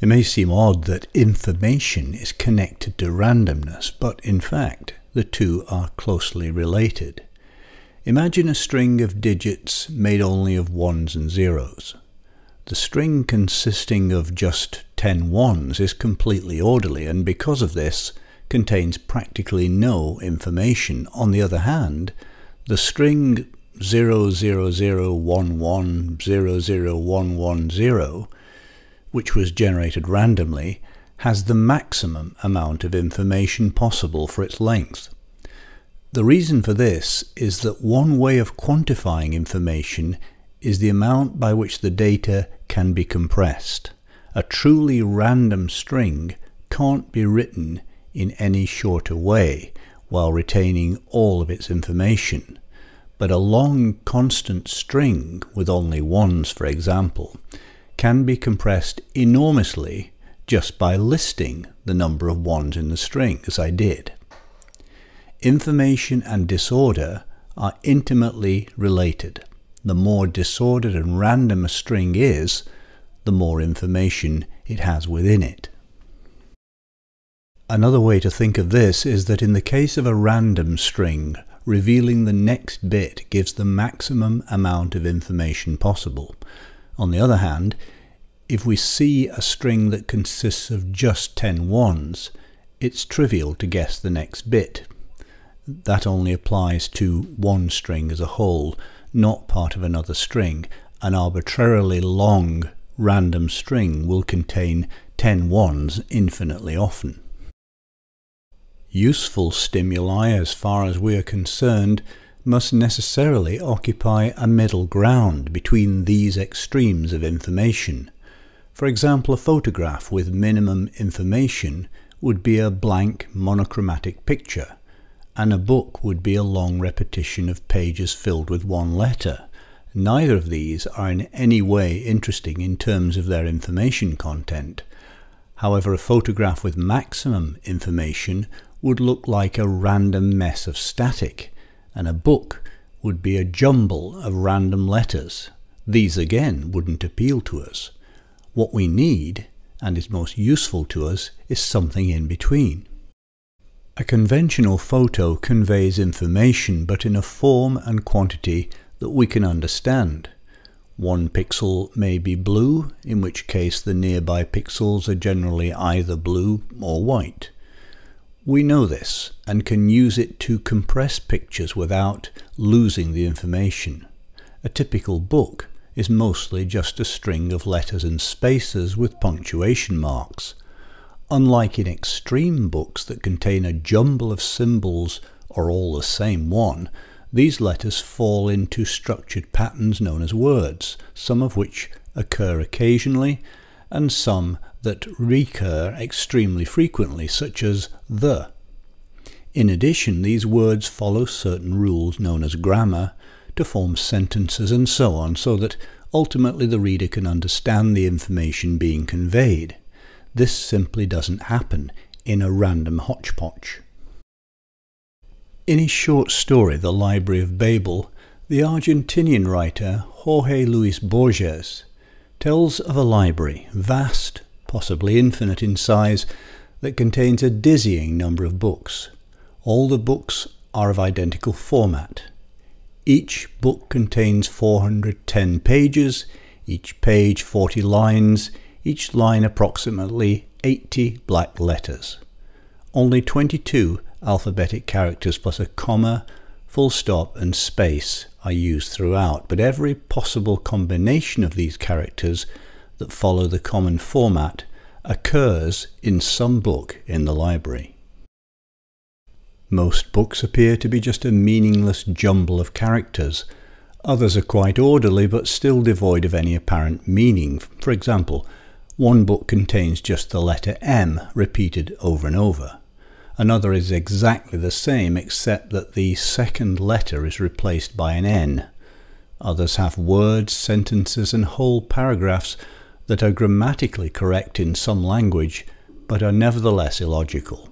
It may seem odd that information is connected to randomness, but in fact, the two are closely related. Imagine a string of digits made only of ones and zeros. The string consisting of just 10 ones is completely orderly and, because of this, contains practically no information. On the other hand, the string 00011000110, which was generated randomly, has the maximum amount of information possible for its length. The reason for this is that one way of quantifying information is the amount by which the data can be compressed. A truly random string can't be written in any shorter way while retaining all of its information. But a long constant string with only ones, for example, can be compressed enormously just by listing the number of ones in the string, as I did. Information and disorder are intimately related. The more disordered and random a string is, the more information it has within it. Another way to think of this is that in the case of a random string, revealing the next bit gives the maximum amount of information possible. On the other hand, if we see a string that consists of just 10 ones, it's trivial to guess the next bit. That only applies to one string as a whole, not part of another string. An arbitrarily long random string will contain 10 ones infinitely often. Useful stimuli, as far as we are concerned, must necessarily occupy a middle ground between these extremes of information. For example, a photograph with minimum information would be a blank monochromatic picture, and a book would be a long repetition of pages filled with one letter. Neither of these are in any way interesting in terms of their information content. However, a photograph with maximum information would look like a random mess of static, and a book would be a jumble of random letters. These again wouldn't appeal to us. What we need, and is most useful to us, is something in between. A conventional photo conveys information, but in a form and quantity that we can understand. One pixel may be blue, in which case the nearby pixels are generally either blue or white. We know this and can use it to compress pictures without losing the information. A typical book is mostly just a string of letters and spaces with punctuation marks. Unlike in extreme books that contain a jumble of symbols or all the same one, these letters fall into structured patterns known as words, some of which occur occasionally and some that recur extremely frequently, such as the. In addition, these words follow certain rules known as grammar to form sentences and so on, so that ultimately the reader can understand the information being conveyed. This simply doesn't happen in a random hodgepodge. In his short story, The Library of Babel, the Argentinian writer Jorge Luis Borges tells of a library, vast, possibly infinite in size, that contains a dizzying number of books. All the books are of identical format. Each book contains 410 pages, each page 40 lines, each line approximately 80 black letters. Only 22 alphabetic characters plus a comma, full stop and space are used throughout, but every possible combination of these characters that follow the common format occurs in some book in the library. Most books appear to be just a meaningless jumble of characters. Others are quite orderly but still devoid of any apparent meaning. For example, one book contains just the letter M repeated over and over. Another is exactly the same, except that the second letter is replaced by an N. Others have words, sentences and whole paragraphs that are grammatically correct in some language, but are nevertheless illogical.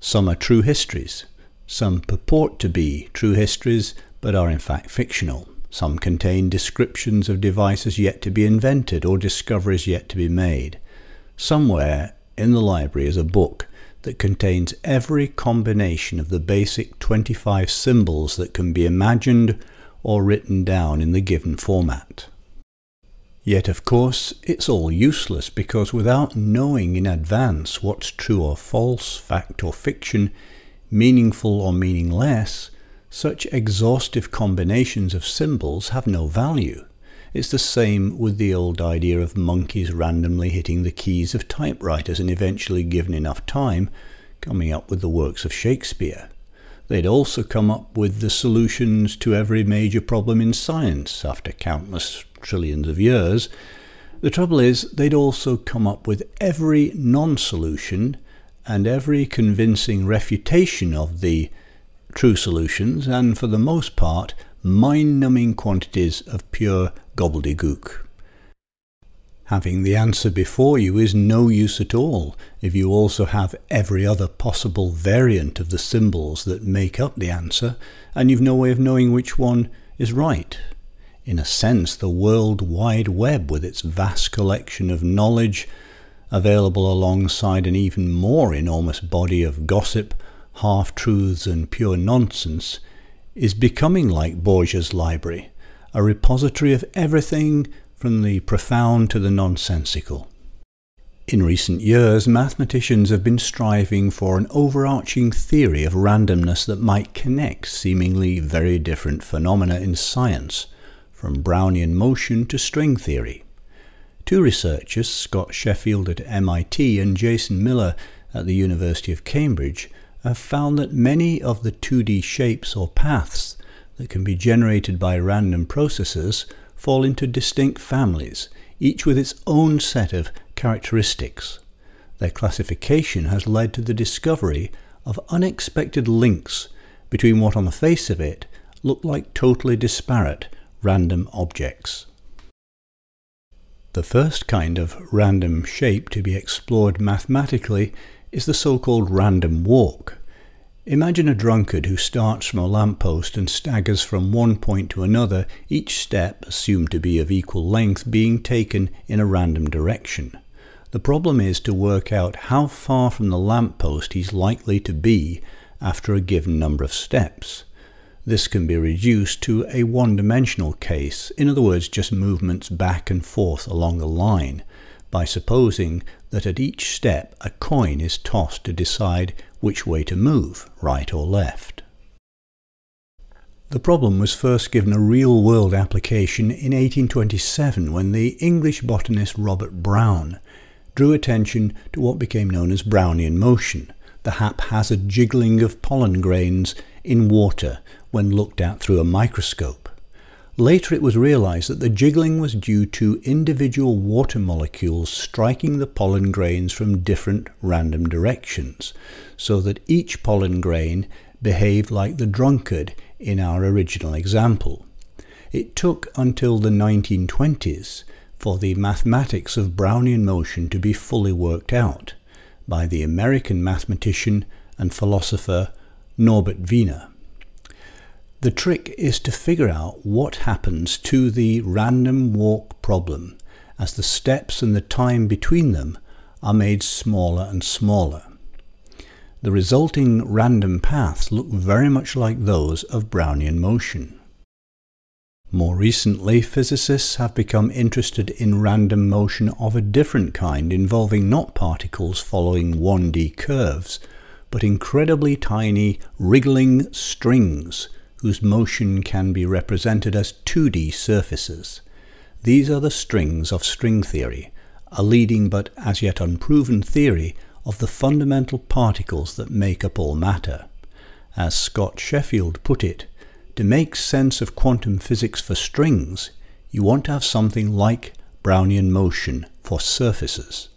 Some are true histories. Some purport to be true histories, but are in fact fictional. Some contain descriptions of devices yet to be invented or discoveries yet to be made. Somewhere in the library is a book that contains every combination of the basic 25 symbols that can be imagined or written down in the given format. Yet of course it's all useless, because without knowing in advance what's true or false, fact or fiction, meaningful or meaningless, such exhaustive combinations of symbols have no value. It's the same with the old idea of monkeys randomly hitting the keys of typewriters and eventually, given enough time, coming up with the works of Shakespeare. They'd also come up with the solutions to every major problem in science after countless trillions of years. The trouble is, they'd also come up with every non-solution and every convincing refutation of the true solutions, and for the most part, mind-numbing quantities of pure gobbledygook. Having the answer before you is no use at all if you also have every other possible variant of the symbols that make up the answer, and you've no way of knowing which one is right. In a sense, the World Wide Web, with its vast collection of knowledge available alongside an even more enormous body of gossip, half-truths and pure nonsense, is becoming like Borges' library, a repository of everything from the profound to the nonsensical. In recent years, mathematicians have been striving for an overarching theory of randomness that might connect seemingly very different phenomena in science, from Brownian motion to string theory. Two researchers, Scott Sheffield at MIT and Jason Miller at the University of Cambridge, have found that many of the 2D shapes or paths that can be generated by random processes fall into distinct families, each with its own set of characteristics. Their classification has led to the discovery of unexpected links between what on the face of it look like totally disparate random objects. The first kind of random shape to be explored mathematically is the so-called random walk. Imagine a drunkard who starts from a lamppost and staggers from one point to another, each step, assumed to be of equal length, being taken in a random direction. The problem is to work out how far from the lamppost he's likely to be after a given number of steps. This can be reduced to a one-dimensional case, in other words, just movements back and forth along a line, by supposing that at each step a coin is tossed to decide which way to move, right or left. The problem was first given a real-world application in 1827, when the English botanist Robert Brown drew attention to what became known as Brownian motion, the haphazard jiggling of pollen grains in water when looked at through a microscope. Later it was realized that the jiggling was due to individual water molecules striking the pollen grains from different random directions, so that each pollen grain behaved like the drunkard in our original example. It took until the 1920s for the mathematics of Brownian motion to be fully worked out by the American mathematician and philosopher Norbert Wiener. The trick is to figure out what happens to the random walk problem as the steps and the time between them are made smaller and smaller. The resulting random paths look very much like those of Brownian motion. More recently, physicists have become interested in random motion of a different kind, involving not particles following 1D curves, but incredibly tiny wriggling strings whose motion can be represented as 2D surfaces. These are the strings of string theory, a leading but as yet unproven theory of the fundamental particles that make up all matter. As Scott Sheffield put it, to make sense of quantum physics for strings, you want to have something like Brownian motion for surfaces.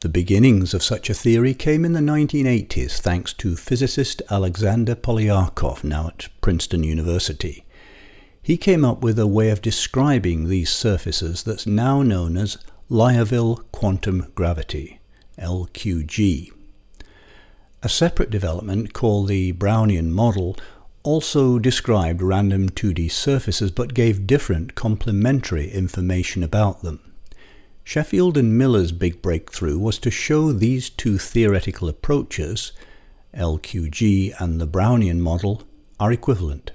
The beginnings of such a theory came in the 1980s thanks to physicist Alexander Polyakov, now at Princeton University. He came up with a way of describing these surfaces that's now known as Liouville quantum gravity, LQG. A separate development called the Brownian model also described random 2D surfaces but gave different complementary information about them. Sheffield and Miller's big breakthrough was to show these two theoretical approaches, LQG and the Brownian model, are equivalent.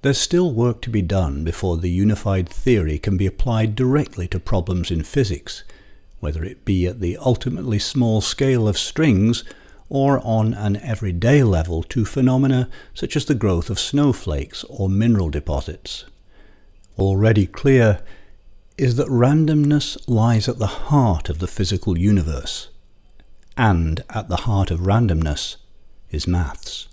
There's still work to be done before the unified theory can be applied directly to problems in physics, whether it be at the ultimately small scale of strings or on an everyday level to phenomena such as the growth of snowflakes or mineral deposits. Already clear is that randomness lies at the heart of the physical universe, and at the heart of randomness is maths.